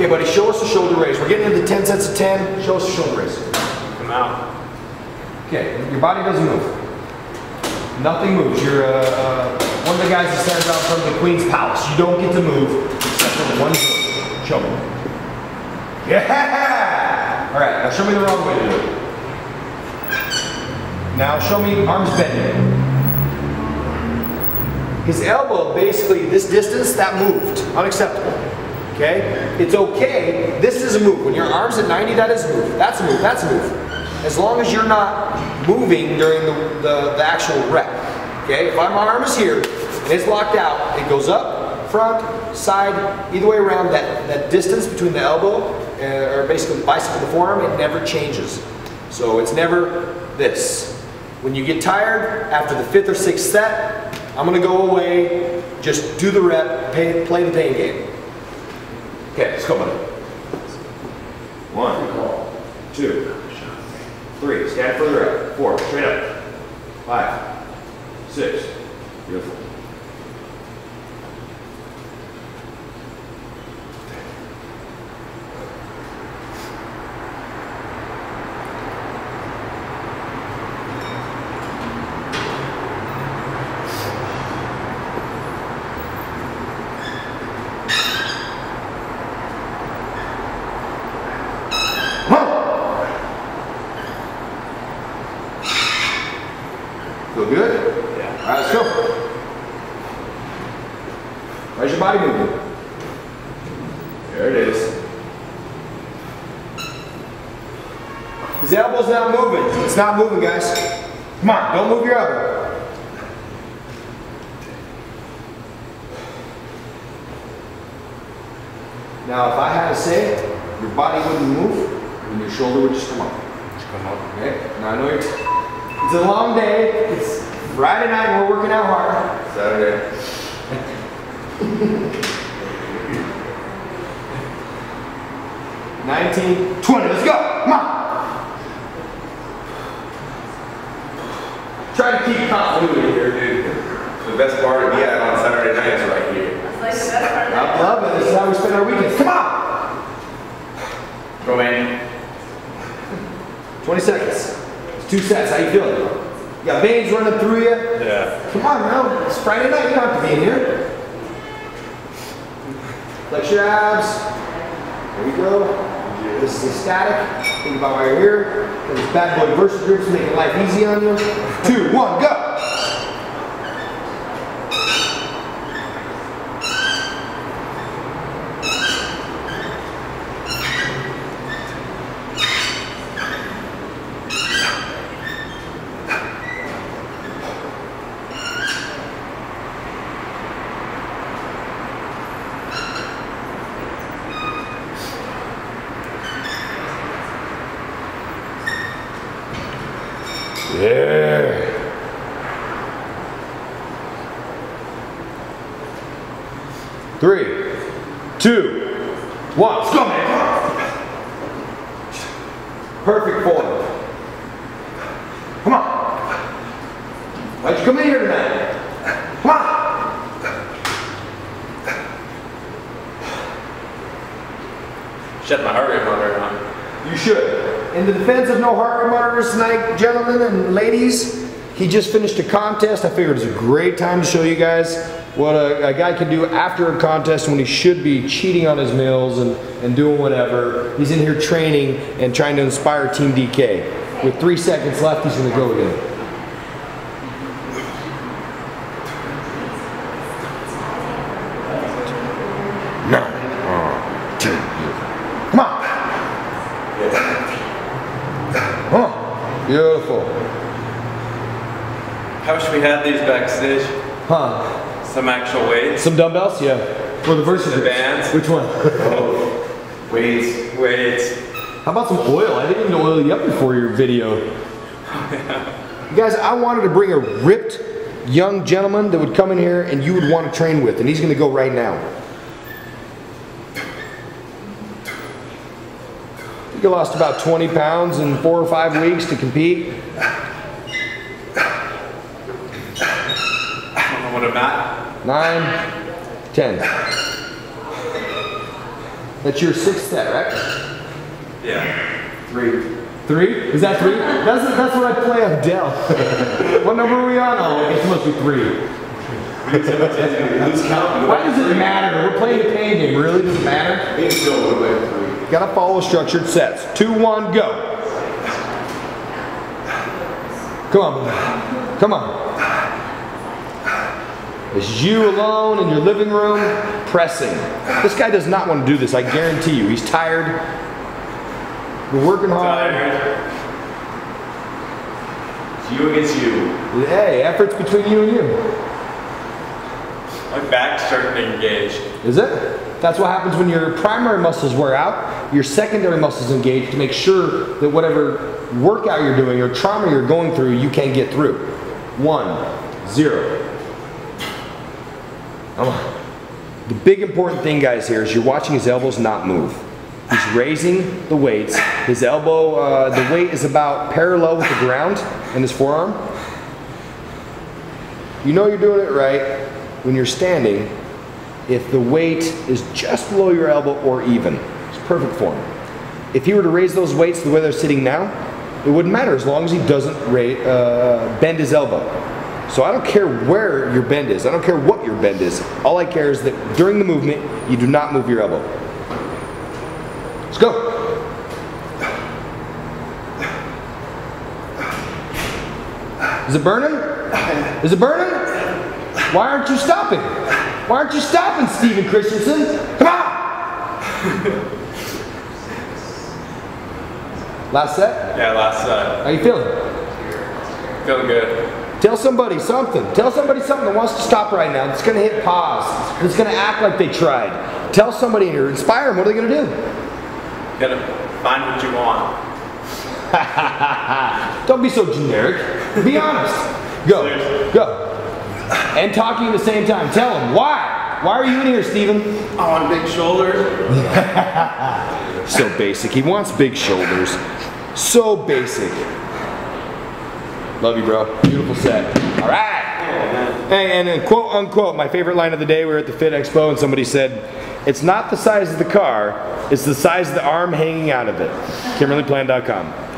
Okay, buddy, show us the shoulder raise. We're getting into 10 sets of 10. Show us the shoulder raise. Come out. Okay, your body doesn't move. Nothing moves. You're one of the guys that stands out from the Queen's Palace. You don't get to move except for the one foot. Show me. Yeah! All right, now show me the wrong way to do it. Now show me arms bending. His elbow, basically, this distance, that moved. Unacceptable. Okay? It's okay. This is a move. When your arm's at 90, that is a move. That's a move. That's a move. As long as you're not moving during the actual rep. Okay? If my arm is here and it's locked out, it goes up, front, side, either way around. That distance between the elbow, or basically the bicep and the forearm, it never changes. So it's never this. When you get tired, after the fifth or sixth set, I'm going to go away, just do the rep, play the pain game. Okay, let's go, buddy. 1, 2, 3, stand further up, 4, straight up, 5, 6, beautiful. His elbow's not moving. It's not moving, guys. Come on, don't move your elbow. Now, if I had to say it, your body wouldn't move, and your shoulder would just come up. Just come up. Okay? Now I know it's a long day. It's Friday night, and we're working out hard. Saturday. 19, 20, let's go! Come on! Try to keep continuity here, dude. The best part of me on Saturday nights right here. That's like the best part. I love it. This is how we spend our weekends. Come on! Go, man. 20 seconds. It's 2 sets. How you feeling? You got veins running through you? Yeah. Come on, man. It's Friday night. You don't have to be in here. Flex your abs. There we go. This is static. Think about why you're here. This bad boy Versa Grips making life easy on you. 2, 1, go! Yeah. Three, 2, 1, let's go, man. Perfect form. Come on. Why'd you come in here tonight? Come on. Shut my heart rate monitor on. You should. In the defense of no heart rate monitors tonight, gentlemen and ladies, he just finished a contest. I figured it's a great time to show you guys what a guy can do after a contest when he should be cheating on his meals and doing whatever. He's in here training and trying to inspire Team DK. With 3 seconds left, he's going to go again. Beautiful. I wish we had these backstage. Huh? Some actual weights. Some dumbbells? Yeah. For the Versa Grips. The bands. Which one? Oh, weights. How about some oil? I didn't even oil you up before your video. Yeah. Guys, I wanted to bring a ripped young gentleman that would come in here and you would want to train with, and he's going to go right now. You lost about 20 pounds in 4 or 5 weeks to compete. I don't know what I'm at. 9, 10. That's your sixth set, right? Yeah. Three. Three? Is that three? That's what I play of Dell. What number are we on? Oh, it's supposed to be three. Why does it matter? We're playing a pain game. Really doesn't matter. It's still a little bit. Gotta follow structured sets. 2, 1, go. Come on, come on. It's you alone in your living room pressing. This guy does not want to do this. I guarantee you. He's tired. We're working hard. It's you against you. Hey, efforts between you and you. My back's starting to engage. Is it? That's what happens when your primary muscles wear out, your secondary muscles engage to make sure that whatever workout you're doing or trauma you're going through, you can get through. 1, 0. Come on. The big important thing, guys, here is you're watching his elbows not move. He's raising the weights. His elbow, the weight is about parallel with the ground in his forearm. You know you're doing it right when you're standing, if the weight is just below your elbow or even. It's perfect form. If he were to raise those weights the way they're sitting now, it wouldn't matter as long as he doesn't bend his elbow. So I don't care where your bend is. I don't care what your bend is. All I care is that during the movement, you do not move your elbow. Let's go. Is it burning? Is it burning? Why aren't you stopping? Why aren't you stopping, Steven Christensen? Come on! Last set? Yeah, last set. How you feeling? Feeling good. Tell somebody something. Tell somebody something that wants to stop right now. It's going to hit pause. It's going to act like they tried. Tell somebody here. Inspire them. What are they going to do? You got to find what you want. Don't be so generic. Be honest. Go. Seriously. Go. And talking at the same time. Tell him, why? Why are you in here, Steven? I want big shoulders. So basic. He wants big shoulders. So basic. Love you, bro. Beautiful set. All right. And quote, unquote, my favorite line of the day, we were at the Fit Expo and somebody said, it's not the size of the car, it's the size of the arm hanging out of it. Kimberlyplan.com.